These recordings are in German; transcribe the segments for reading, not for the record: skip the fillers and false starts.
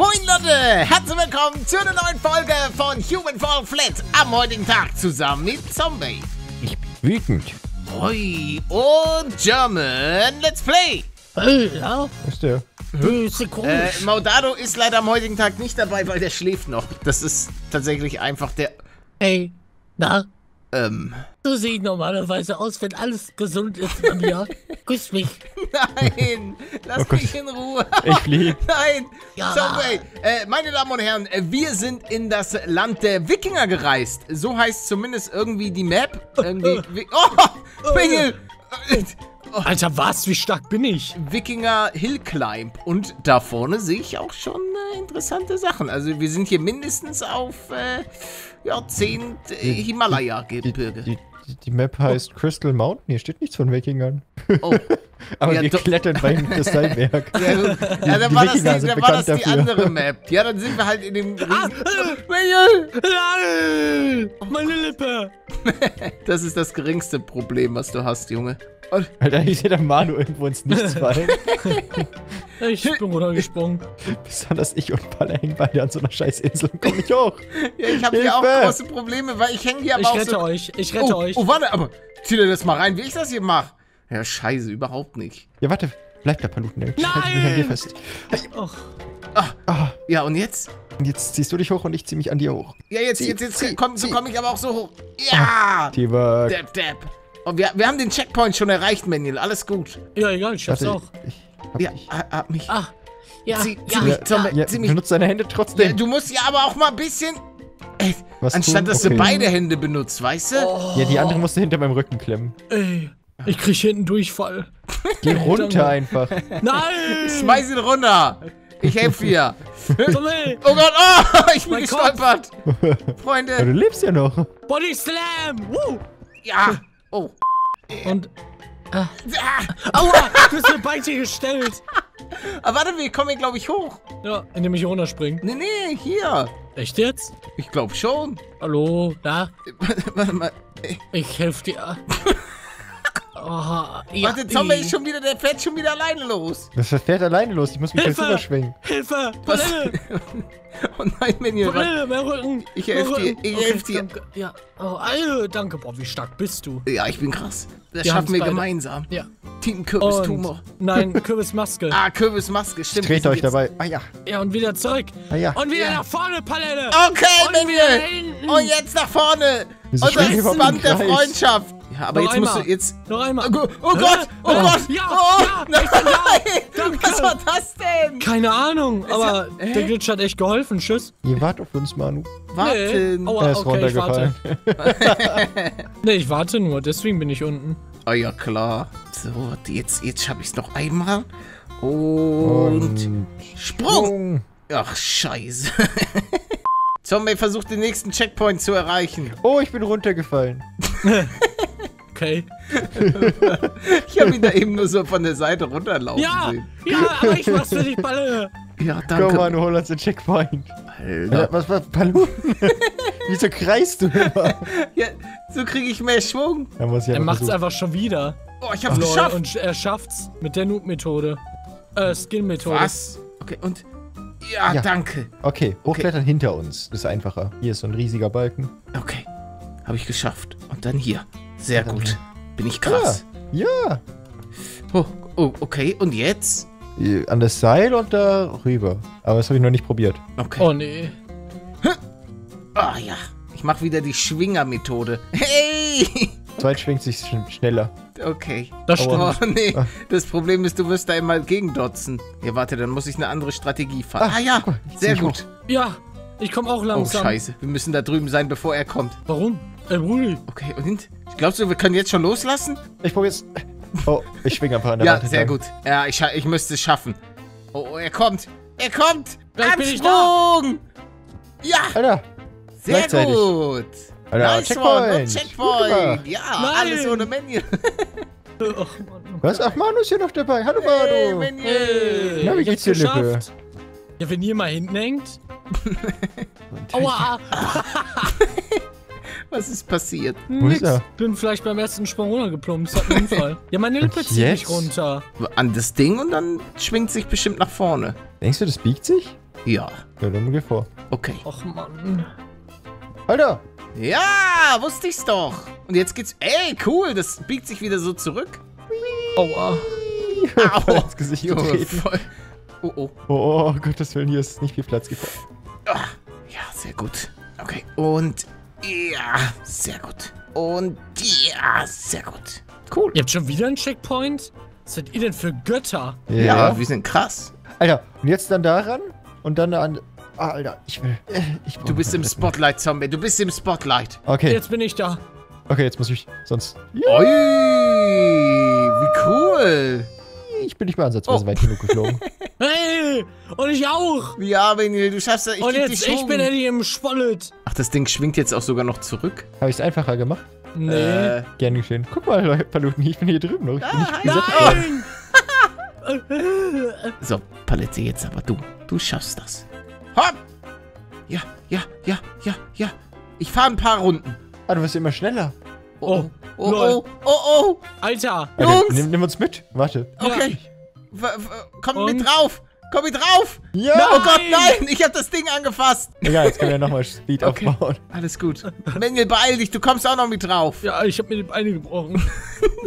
Moin Leute, herzlich willkommen zu einer neuen Folge von Human Fall Flat am heutigen Tag zusammen mit Zombey. Ich bin wütend. Hoi und GermanLetsPlay. Hey, ja. Ist der? Ist Maudado ist leider am heutigen Tag nicht dabei, weil der schläft noch. Das ist tatsächlich einfach der... Hey, na? So sehe ich normalerweise aus, wenn alles gesund ist bei mir. Grüß mich. Nein, lass mich in Ruhe. Ich fliege. Nein. Ja. Zombey. Meine Damen und Herren, wir sind in das Land der Wikinger gereist. So heißt zumindest irgendwie die Map. Oh, Bengel. Alter, was? Wie stark bin ich? Wikinger Hill Climb. Und da vorne sehe ich auch schon interessante Sachen. Also wir sind hier mindestens auf... Ja, 10 Himalaya-Gebirge. Die Map heißt Crystal Mountain. Hier steht nichts von Wikingern. Oh. Aber ja, wir klettern bei dem Kristallberg. Ja, dann war das die andere Map. Ja, dann sind wir halt in dem Meine Lippe! Das ist das geringste Problem, was du hast, Junge. Alter, ich sehe der Manu irgendwo ins Nichts fallen. Ich bin runtergesprungen. Besonders ich und Palle hängen beide an so einer scheiß Insel. Komm ich hoch. Ja, ich habe hier auch große Probleme, weil ich hänge hier aber auch so... Ich rette euch, ich rette euch. Oh, warte, aber zieh dir das mal rein, wie ich das hier mache. Ja, scheiße, überhaupt nicht. Ja, warte, bleib da, Paluten. Nein! Ich bin hier fest. Ja, und jetzt? Jetzt ziehst du dich hoch und ich zieh mich an dir hoch. Ja, jetzt komm ich aber auch so hoch. Ja! T-Bug. Und wir haben den Checkpoint schon erreicht, Manuel. Alles gut. Ja, egal, ich schaff's auch. Ich hab mich. Ach, ja. Zieh mich, Zombey. Benutzt deine Hände trotzdem. Ja, du musst ja aber auch mal ein bisschen... Anstatt, dass du beide Hände benutzt, weißt du? Oh. Ja, die andere musst du hinter meinem Rücken klemmen. Ey, ich krieg hier einen Durchfall. Geh runter einfach. Nein! Schmeiß ihn runter. Ich helfe dir. Oh Gott, ich bin gestolpert. Freunde. Ja, du lebst ja noch. Body Slam. Woo. Ja. Oh. Und... Aua! Du hast mir beide gestellt. Aber warte, wir kommen hier, glaube ich, hoch. Ja, indem ich hier runterspringe. Nee, nee, hier. Echt jetzt? Ich glaube schon. Hallo, da? Warte mal. Ich helfe dir. Warte, Zombey ist schon wieder, der fährt schon wieder alleine los. Das fährt alleine los, ich muss mich jetzt rüberschwingen. Hilfe! Palette! Oh nein, Minion. Palette, mein Rücken! Ich helfe dir, danke. Ja. Oh, danke, boah, wie stark bist du? Ja, ich bin krass. Das schaffen wir gemeinsam. Ja. Team Kürbis-Tumor. Nein, Kürbismaske. Kürbismaske, stimmt. Dreht euch dabei. Ah ja. Ja, und wieder zurück. Ah ja. Und wieder nach vorne, Palette! Okay, Minion! Und jetzt nach vorne! Und das ist Band der Freundschaft. Aber jetzt musst du jetzt... Noch einmal. Oh Gott! Oh Gott! Ja! Nein! Was war das denn? Keine Ahnung, aber der Glitch hat echt geholfen. Tschüss. Ihr wart auf uns, Manu. Warten. Er ist runtergefallen. Nee, ich warte nur. Deswegen bin ich unten. Ah ja, klar. So, jetzt schaffe ich es noch einmal. Und... Sprung! Ach, scheiße. Zombey versucht, den nächsten Checkpoint zu erreichen. Oh, ich bin runtergefallen. Okay. Ich habe ihn da eben nur so von der Seite runterlaufen sehen. Ja, aber ich mach's für dich, Palle. Ja, danke. Komm mal, du holst den Checkpoint. Alter. Was war Paluten? Wieso kreist du immer? Ja, so kriege ich mehr Schwung. Er macht's einfach schon wieder. Oh, ich hab's geschafft. Und er schafft's mit der Noob-Methode. Skill-Methode. Was? Okay, und... Ja, danke. Okay, hochklettern hinter uns. Ist einfacher. Hier ist so ein riesiger Balken. Okay, habe ich geschafft. Und dann hier. Sehr gut. Bin ich krass. Ja. Oh, okay. Und jetzt? An das Seil und da rüber. Aber das habe ich noch nicht probiert. Okay. Oh, nee. Ah, ja. Ich mache wieder die Schwinger-Methode. Hey! Zweit schwingt sich schneller. Okay. Das stimmt. Oh, nee. Das Problem ist, du wirst da immer gegendotzen. Ja, warte, dann muss ich eine andere Strategie fahren. Ja. Sehr gut. Ja. Ich komme auch langsam. Oh, scheiße. Wir müssen da drüben sein, bevor er kommt. Warum? Ruhig. Okay, und? Glaubst du, wir können jetzt schon loslassen? Ich probier's. Oh, ich schwinge ein paar an der Wand. Ja, sehr gut. Ja, ich müsste es schaffen. Oh, er kommt. Er kommt. Absprung. Ja. Alter. Sehr gut. Alter, nice Checkpoint. Ja, nein. Alles ohne Menü. Was? Ach, Manu ist hier noch dabei. Hallo, Manu. Hey, na, wie geht's dir, Lippe? Ja, wenn ihr mal hinten hängt. Aua. Was ist passiert? Nix. Ich bin vielleicht beim ersten Sprung runtergeplumpt. Das hat einen Unfall. Ja, meine Lippe zieht mich runter. An das Ding und dann schwingt sich bestimmt nach vorne. Denkst du, das biegt sich? Ja. Ja, dann geh vor. Okay. Och, Mann. Alter! Ja, wusste ich's doch. Und jetzt geht's... Ey, cool, das biegt sich wieder so zurück. Aua. Au. Ins Gesicht getreten. Oh, oh. Oh, Gottes Willen, hier ist nicht viel Platz gefallen. Ja, sehr gut. Okay, und... Ja, sehr gut. Und... Ja, sehr gut. Cool. Ihr habt schon wieder einen Checkpoint? Was seid ihr denn für Götter? Ja, ja, wir sind krass. Alter, und jetzt dann daran und dann an... Ah, Alter, ich will... Du bist im Spotlight, Zombey. Du bist im Spotlight. Okay. Jetzt bin ich da. Okay, jetzt muss ich... Sonst... Ja. Oi, wie cool. Ich bin nicht mehr ansatzweise weit genug geflogen. Hey, und ich auch. Ja, Benny, du schaffst das. Ich und jetzt, ich bin endlich im Spollet. Ach, das Ding schwingt jetzt auch sogar noch zurück. Habe ich es einfacher gemacht? Nee. Gern geschehen. Guck mal, Paluten, ich bin hier drüben noch. Ich bin nicht nein! So, Palette, jetzt aber du. Du schaffst das. Hopp! Ja, ja, ja, ja, ja. Ich fahre ein paar Runden. Ah, du wirst immer schneller. Oh, oh, oh, oh, oh, oh. Alter. Jungs. Okay, nimm uns mit. Warte. Okay. Komm und? Mit drauf. Komm mit drauf. Ja. Nein. Oh Gott, nein. Ich hab das Ding angefasst. Egal, jetzt können wir nochmal Speed aufbauen. Alles gut. Mängel, beeil dich. Du kommst auch noch mit drauf. Ja, ich hab mir die Beine gebrochen.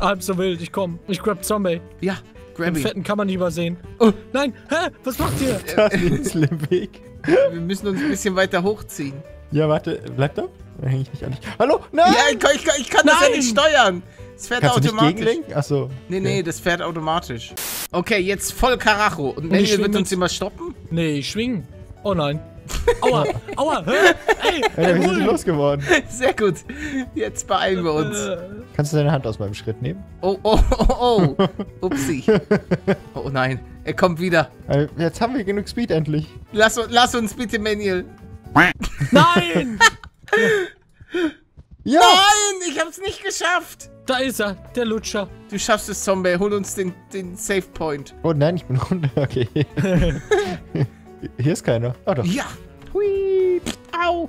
Halb so wild. Ich komm. Ich grab Zombey. Ja, grab ihn. Den Fetten kann man nicht übersehen. Oh, nein. Hä? Was macht ihr? Das ist ein Weg. Wir müssen uns ein bisschen weiter hochziehen. Ja, warte. Bleib da. Da häng ich mich an. Hallo? Nein! Ja, ich kann das ja nicht steuern. Es fährt automatisch. Achso. Nee, nee, das fährt automatisch. Okay, jetzt voll Karacho. Und Manuel wird uns immer stoppen? Nee, schwingen. Oh nein. Aua, aua. Ey, Alter, wir sind losgeworden. Sehr gut. Jetzt beeilen wir uns. Kannst du deine Hand aus meinem Schritt nehmen? Oh, oh, oh, oh. Upsi. Oh nein, er kommt wieder. Jetzt haben wir genug Speed endlich. Lass uns bitte, Manuel. Nein! Ja. Nein, ich hab's nicht geschafft. Da ist er, der Lutscher. Du schaffst es, Zombey. Hol uns den Safe Point. Oh nein, ich bin runter. Okay. Hier ist keiner. Ah, doch. Ja. Hui. Au.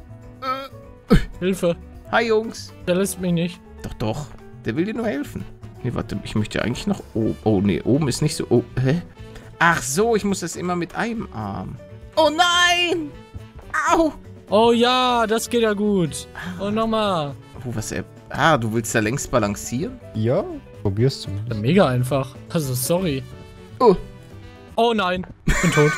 Hilfe. Hi, Jungs. Der lässt mich nicht. Doch, doch. Der will dir nur helfen. Nee, warte. Ich möchte eigentlich noch... Oh, oh nee. Oben ist nicht so... Oh, hä? Ach so, ich muss das immer mit einem Arm. Oh nein. Au. Oh ja, das geht ja gut. Und nochmal. Oh, was er... Ah, du willst da längs balancieren? Ja, probierst du. Ja, mega einfach. Also, sorry. Oh. Oh nein, ich bin tot.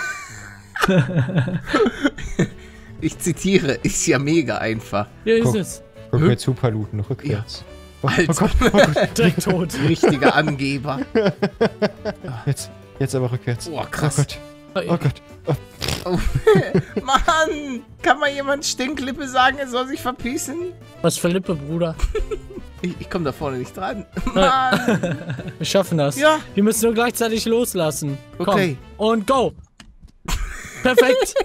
Ich zitiere, ist ja mega einfach. Ja, ist es. Guck mir zu, Paluten, rückwärts. Ja. Alter, oh Gott, oh Gott. Direkt tot. Richtiger Angeber. Jetzt aber rückwärts. Oh, krass. Oh Gott. Oh Gott. Oh. Oh. Mann! Kann mal jemand Stinklippe sagen, er soll sich verpissen? Was für Lippe, Bruder? Ich komm da vorne nicht dran. Mann! Wir schaffen das. Ja. Wir müssen nur gleichzeitig loslassen. Okay. Komm. Und go! Perfekt!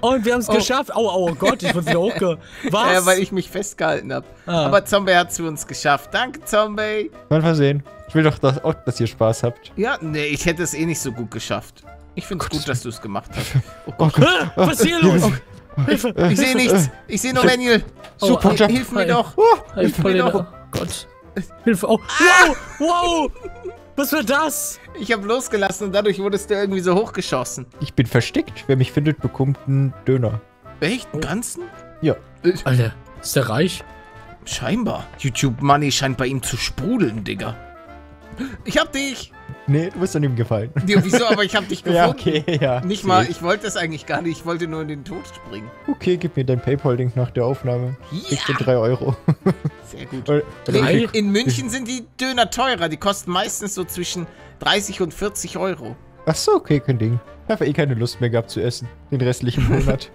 Und wir haben es geschafft. Oh, oh Gott, ich wurde wieder hochge... Was? Ja, weil ich mich festgehalten habe. Ah. Aber Zombey hat es für uns geschafft. Danke, Zombey. Mal versehen. Ich will doch, dass ihr Spaß habt. Ja, nee, ich hätte es eh nicht so gut geschafft. Ich finde es gut, dass du es gemacht hast. Oh Gott. Was ist hier los? Hilfe! Ich sehe nichts. Ich sehe nur Manuel. Super, hilf mir doch. Hilf mir doch. Oh Gott. Hilfe. Oh. Wow! Wow! Was war das? Ich habe losgelassen und dadurch wurdest du irgendwie so hochgeschossen. Ich bin versteckt. Wer mich findet, bekommt einen Döner. Echt? Einen ganzen? Ja. Alter, ist der reich? Scheinbar. YouTube Money scheint bei ihm zu sprudeln, Digga. Ich hab dich! Nee, du bist daneben gefallen. Nee, wieso? Aber ich hab dich gefunden. Ja, okay, ja. Nicht mal, ich wollte das eigentlich gar nicht. Ich wollte nur in den Tod springen. Okay, gib mir dein Paypal-Link nach der Aufnahme. Ja. Ich bin 3 Euro. Sehr gut. In München sind die Döner teurer. Die kosten meistens so zwischen 30 und 40 Euro. Ach so, okay, kein Ding. Ich habe eh keine Lust mehr gehabt zu essen. Den restlichen Monat.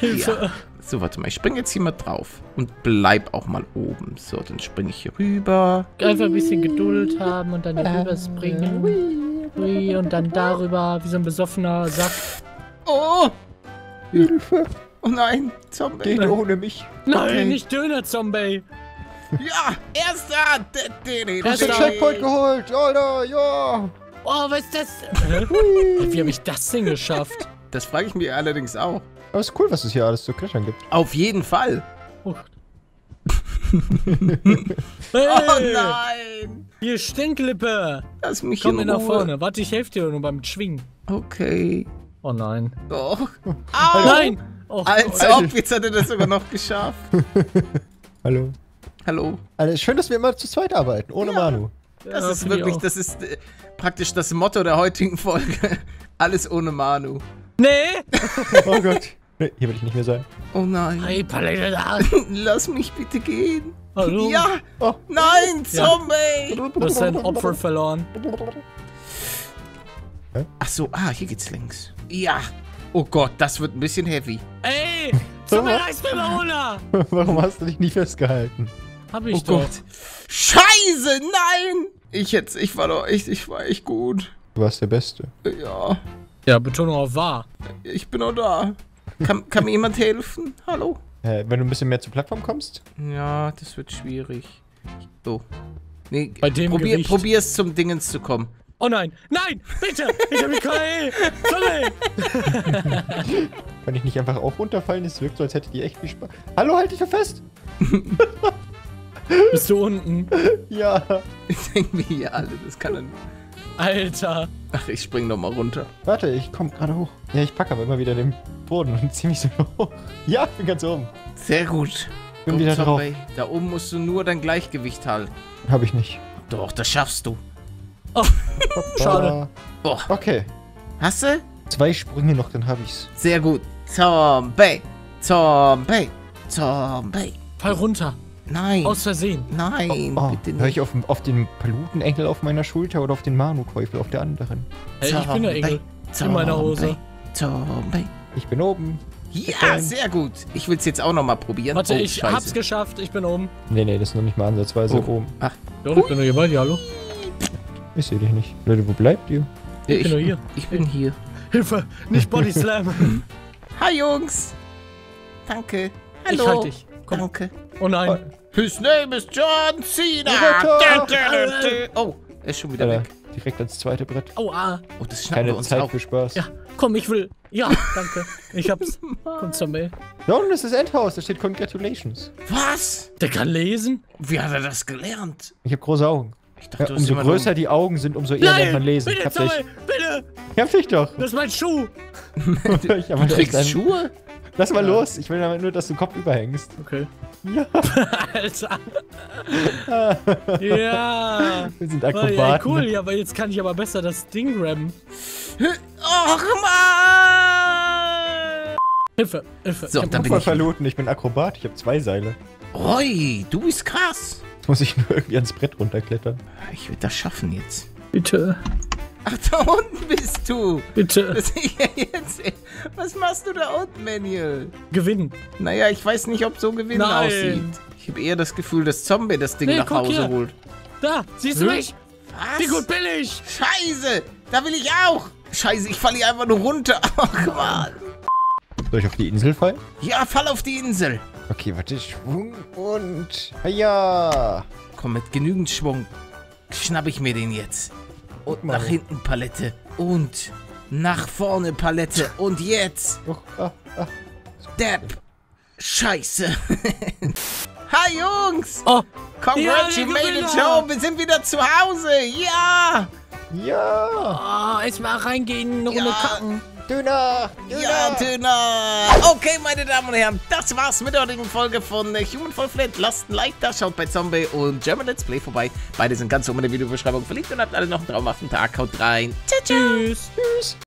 Ja. So, warte mal. Ich springe jetzt hier mal drauf. Und bleib auch mal oben. So, dann springe ich hier rüber. Einfach ein bisschen Geduld haben und dann hier rüberspringen. Und dann darüber, wie so ein besoffener Sack. Oh! Hilfe! Oh nein, Zombey. Geht ohne mich. Nein, okay. Nicht Döner, Zombey. Ja, erster! Du hast den Checkpoint geholt, Alter, ja! Oh, was ist das? Wie habe ich das denn geschafft? Das frage ich mir allerdings auch. Aber es ist cool, was es hier alles zu knattern gibt. Auf jeden Fall. Oh, hey. Oh nein. Hier, Stinklippe. Lass mich komm hier nach vorne. Warte, ich helfe dir nur beim Schwingen. Okay. Oh nein. Doch. Au! Nein! Oh, als ob, jetzt hat er das sogar noch geschafft. Hallo. Hallo. Also schön, dass wir immer zu zweit arbeiten, ohne Manu. Das ist wirklich, das ist praktisch das Motto der heutigen Folge. Alles ohne Manu. Nee! Oh Gott. Nee, hier will ich nicht mehr sein. Oh nein. Hey, Paluten. Lass mich bitte gehen. Hallo? Ja! Oh. Nein, Zombey! Ja. Du hast dein Opfer verloren. Ach so, hier geht's links. Ja. Oh Gott, das wird ein bisschen heavy. Ey! Zombey, reiß mir mal runter! Warum hast du dich nicht festgehalten? Hab ich doch. Gott. Scheiße, nein! Ich war doch echt, ich war echt gut. Du warst der Beste. Ja. Ja, Betonung auf wahr. Ich bin auch da. Kann mir jemand helfen? Hallo? Wenn du ein bisschen mehr zur Plattform kommst? Ja, das wird schwierig. So. Nee, bei dem probier's zum Dingens zu kommen. Oh nein! Nein! Bitte! Ich hab mich KI! Sorry! Kann ich nicht einfach auch runterfallen? Es wirkt so, als hätte die echt viel Spaß. Hallo, halt dich doch fest! Bist du unten? Ja. Ich denke mir hier alle, das kann dann. Alter! Ach, ich spring doch mal runter. Warte, ich komm gerade hoch. Ja, ich packe aber immer wieder den Boden und zieh mich so hoch. Ja, ich bin ganz oben. Sehr gut. Bin wieder drauf. Da oben musst du nur dein Gleichgewicht halten. Hab ich nicht. Doch, das schaffst du. Oh, schade. Boah. Okay. Hast du? 2 Sprünge noch, dann hab ich's. Sehr gut. Zombey. Zombey. Zombey. Fall runter. Nein. Aus Versehen. Nein. Oh, bitte nicht. Hör ich auf den Paluten-Engel auf meiner Schulter oder auf den Manu-Käufel auf der anderen? Hey, ich bin der Engel. In meiner Hose. Zombey. Ich bin oben. Ja, sehr gut. Ich will's jetzt auch nochmal probieren. Warte, ich hab's geschafft. Ich bin oben. Nee, nee, das ist noch nicht mal ansatzweise oben. Ach. Doch, ich bin nur hier bei dir. Hallo? Ich sehe dich nicht. Leute, wo bleibt ihr? Ich bin nur hier. Ich bin hier. Hilfe, nicht Body Slam. Hi, Jungs. Danke. Hallo. Ich halte dich. Komm. Danke. Oh nein. His name is John Cena. Oh, er ist schon wieder weg. Direkt ans zweite Brett. Oh, ah. Oh, das schnappen wir uns auf. Keine Zeit für Spaß. Ja, komm, ich will. Ja, danke. Ich hab's. Komm zur Mail. Ja, und das ist das Endhaus. Da steht Congratulations. Was? Der kann lesen? Wie hat er das gelernt? Ich habe große Augen. Ich dachte, ja, umso größer die Augen sind, umso eher lernt man lesen. Bitte, ich hab dich. Bitte! Ich hab dich doch! Das ist mein Schuh! Du trägst Schuhe? Lass mal los, ich will damit nur, dass du Kopf überhängst. Okay. Ja. Alter! Ja! Wir sind Akrobaten. Ja, cool, ja, weil jetzt kann ich aber besser das Ding grabben. Och, Mann! Hilfe, Hilfe. So, ich hab voll verloren, ich bin Akrobat, ich hab 2 Seile. Oi, du bist krass! Muss ich nur irgendwie ans Brett runterklettern. Ich will das schaffen jetzt. Bitte. Ach, da unten bist du. Bitte. Was machst du da unten, Manuel? Gewinnen. Naja, ich weiß nicht, ob so Gewinnen aussieht. Ich habe eher das Gefühl, dass Zombey das Ding nach Hause holt. Da, siehst du mich? Was? Wie gut bin ich? Scheiße, da will ich auch. Scheiße, ich falle hier einfach nur runter. Ach, Mann. Soll ich auf die Insel fallen? Ja, fall auf die Insel. Okay, warte, Schwung und... Ja! Komm, mit genügend Schwung schnapp ich mir den jetzt. Und nach hinten Palette. Und nach vorne Palette. Und jetzt... Depp! Scheiße! Hi, Jungs! Oh! Congrats, you made it home! Wir sind wieder zu Hause! Ja! Ja! Oh, erstmal reingehen, ohne kacken. Döner! Döner! Ja, Döner! Okay, meine Damen und Herren, das war's mit der heutigen Folge von Human Fall Flat. Lasst ein Like da, schaut bei Zombey und GermanLetsPlay vorbei. Beide sind ganz oben in der Videobeschreibung verlinkt und habt alle noch einen traumhaften Tag. Haut rein. Tschüss! Tschüss! Tschüss.